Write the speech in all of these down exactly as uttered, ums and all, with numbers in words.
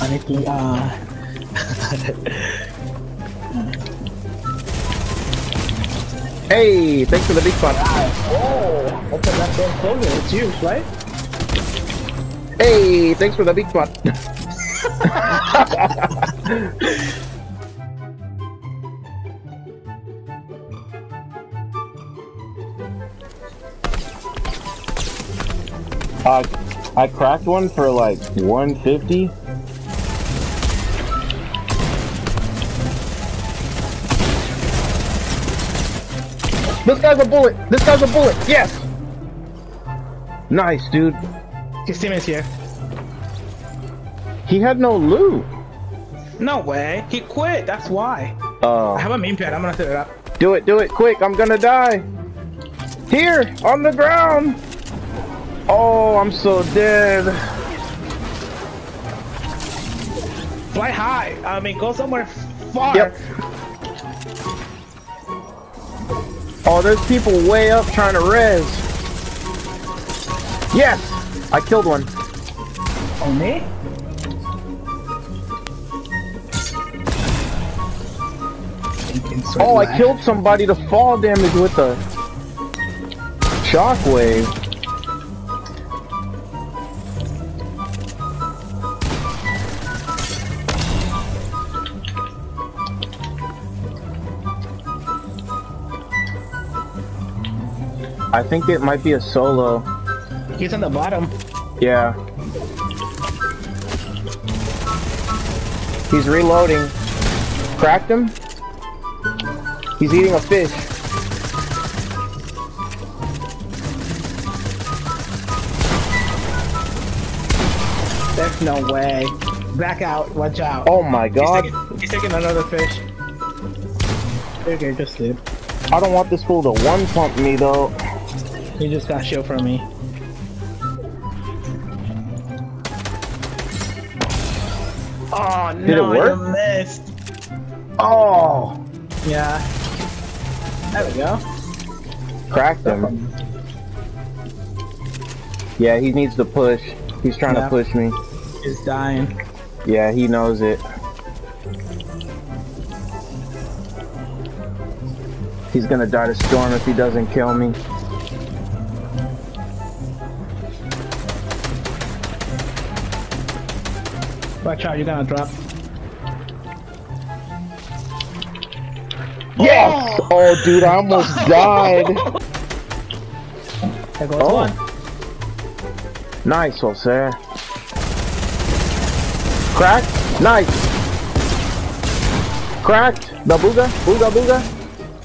Honestly, uh... hey, thanks for the big spot. Oh, that's a goddamn solo. It's you, right? Hey, thanks for the big spot. uh, I cracked one for like one fifty. This guy's a bullet! This guy's a bullet! Yes! Nice, dude. His teammate's here. He had no loot! No way! He quit, that's why. Oh. Uh, I have a meme pad, I'm gonna set it up. Do it, do it, quick, I'm gonna die! Here! On the ground! Oh, I'm so dead. Fly high! I mean, go somewhere far! Yep. Oh, there's people way up trying to res. Yes! I killed one. Oh, me? Oh, I killed somebody to fall damage with a shockwave. I think it might be a solo. He's on the bottom. Yeah. He's reloading. Cracked him. He's eating a fish. There's no way. Back out. Watch out. Oh my god. He's taking, he's taking another fish. Okay, just sleep. I don't want this fool to one-pump me though. He just got shield from me. Oh no! Did it work? I missed. Oh. Yeah. There we go. Cracked him. Yeah, he needs to push. He's trying yeah. to push me. He's dying. Yeah, he knows it. He's gonna die to storm if he doesn't kill me. Watch out, you're gonna drop. Yes! Oh, oh dude, I almost died. There goes oh. one. Nice, Jose. Cracked. Nice. Cracked. The booga, booga, booga.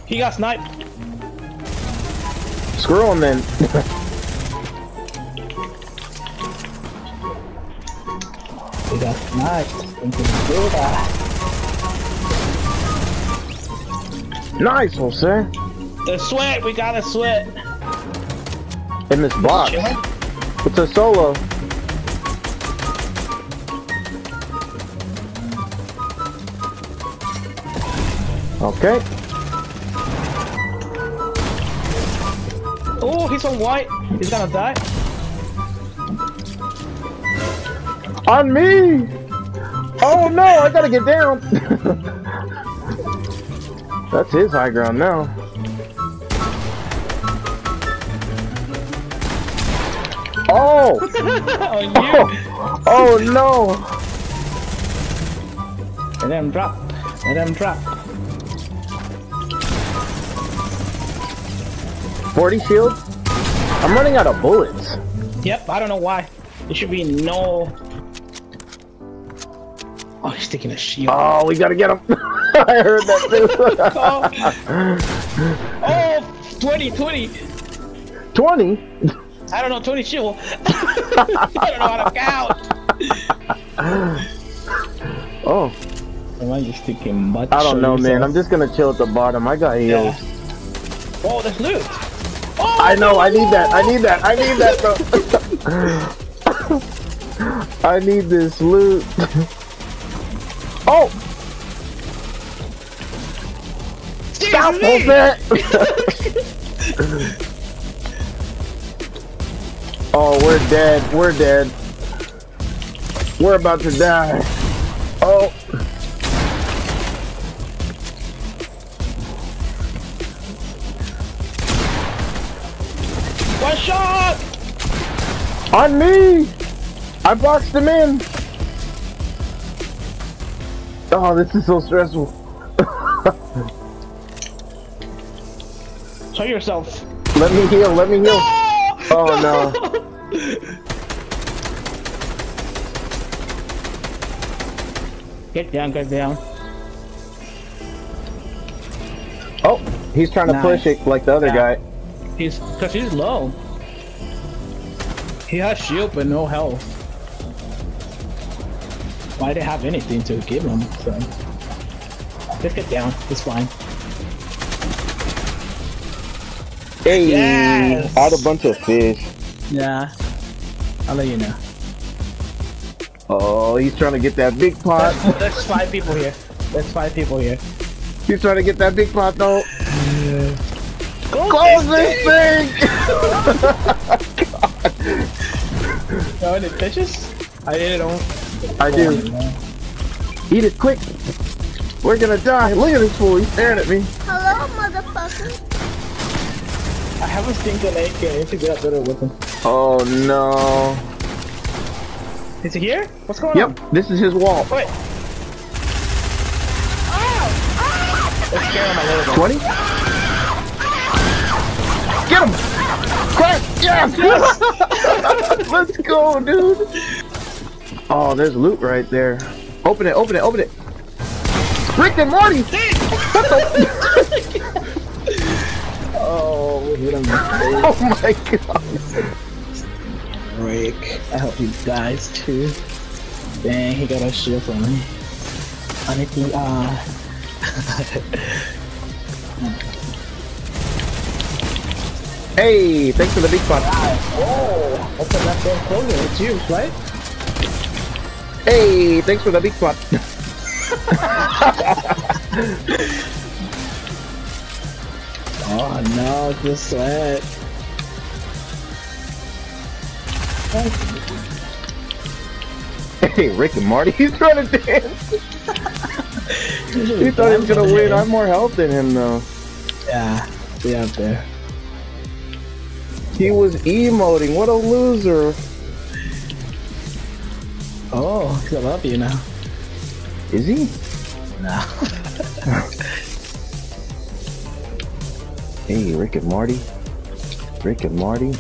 He got sniped. Screw him then. That's nice. Nice, Jose. The sweat, we gotta sweat. In this box. It's a solo. Okay. Oh, he's on white. He's gonna die. On me! Oh no, I gotta get down! That's his high ground now. Oh! oh, oh no! Let him drop. Let him drop. forty shield? I'm running out of bullets. Yep, I don't know why. There should be no... Oh, he's taking a shield. Oh, we gotta get him. I heard that too. oh. oh, twenty, twenty. twenty? I don't know, twenty shield. I don't know how to count. oh. Am I just taking much? I don't know, man. I'm just gonna chill at the bottom. I got heals. Yeah. Oh, that's loot. Oh, I know. I need that. I need that. I need that, bro. I need this loot. Oh! Stop with that! oh, we're dead. We're dead. We're about to die. Oh. One shot! On me! I boxed him in! Oh, this is so stressful. Show yourself. Let me heal, let me heal. No! Oh no. Get down, get down. Oh, he's trying to nice. push it like the other yeah. guy. He's, cause he's low. He has shield but no health. Why they have anything to give him? So just get down. It's fine. Hey, yes! Out a bunch of fish. Yeah, I'll let you know. Oh, he's trying to get that big pot. There's, there's five people here. There's five people here. He's trying to get that big pot though. Yeah. Go Close this thing! thing! Oh, God. Are they fishes? I did it all. I do. Eat it quick. We're gonna die. Look at this fool. He's staring at me. Hello, motherfucker. I have a single A K. I should get out there with him. Oh no. Is he here? What's going yep, on? Yep, this is his wall. Wait. Let's scare him a little bit. twenty? Get him! Crack! Yes! yes. Let's go, dude! Oh, there's loot right there. Open it, open it, open it! Rick and Morty! What the? Oh, we hit him. Oh my god! Rick, I hope he dies too. Dang, he got a shield for me. I need to, uh... hey, thanks for the big spot. Oh, that's a left hand closer. It's you, right? Hey, thanks for the big spot. Oh no, it's the sweat. Hey, Rick and Morty, he's trying to dance! He thought he was gonna win. I'm more health than him though. Yeah, be out there. He was emoting, what a loser! Oh, he's gonna love you now. Is he? No. Hey, Rick and Morty. Rick and Morty.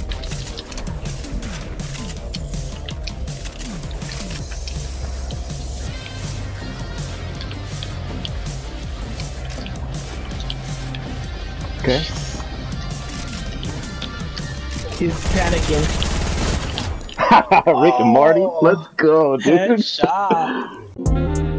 Okay. He's panicking. Rick oh, and Marty, let's go, dude. Headshot.